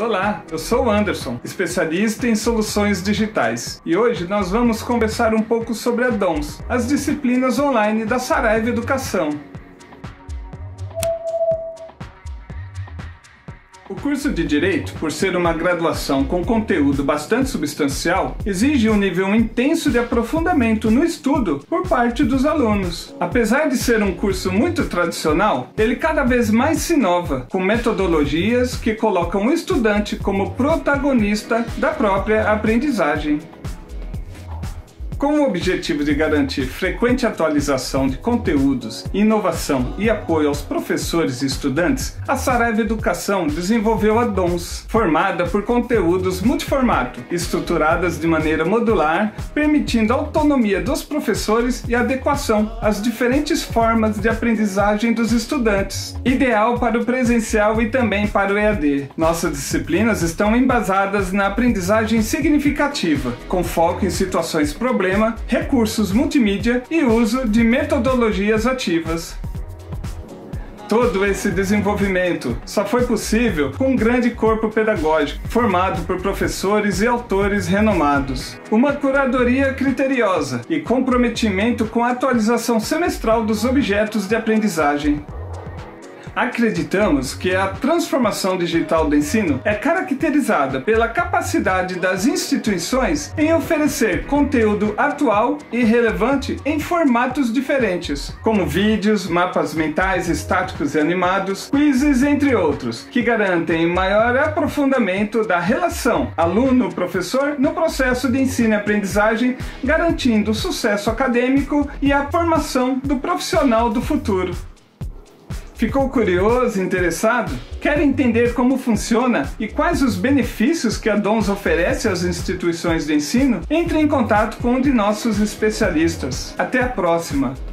Olá, eu sou o Anderson, especialista em soluções digitais, e hoje nós vamos conversar um pouco sobre a DONS, as disciplinas online da Saraiva Educação. O curso de Direito, por ser uma graduação com conteúdo bastante substancial, exige um nível intenso de aprofundamento no estudo por parte dos alunos. Apesar de ser um curso muito tradicional, ele cada vez mais se inova, com metodologias que colocam o estudante como protagonista da própria aprendizagem. Com o objetivo de garantir frequente atualização de conteúdos, inovação e apoio aos professores e estudantes, a Saraiva Educação desenvolveu a DONS, formada por conteúdos multiformato, estruturadas de maneira modular, permitindo a autonomia dos professores e adequação às diferentes formas de aprendizagem dos estudantes, ideal para o presencial e também para o EAD. Nossas disciplinas estão embasadas na aprendizagem significativa, com foco em situações problemáticas, recursos multimídia e uso de metodologias ativas. Todo esse desenvolvimento só foi possível com um grande corpo pedagógico, formado por professores e autores renomados, uma curadoria criteriosa e comprometimento com a atualização semestral dos objetos de aprendizagem. Acreditamos que a transformação digital do ensino é caracterizada pela capacidade das instituições em oferecer conteúdo atual e relevante em formatos diferentes, como vídeos, mapas mentais, estáticos e animados, quizzes, entre outros, que garantem maior aprofundamento da relação aluno-professor no processo de ensino e aprendizagem, garantindo o sucesso acadêmico e a formação do profissional do futuro. Ficou curioso, interessado? Quer entender como funciona e quais os benefícios que a DONS oferece às instituições de ensino? Entre em contato com um de nossos especialistas. Até a próxima!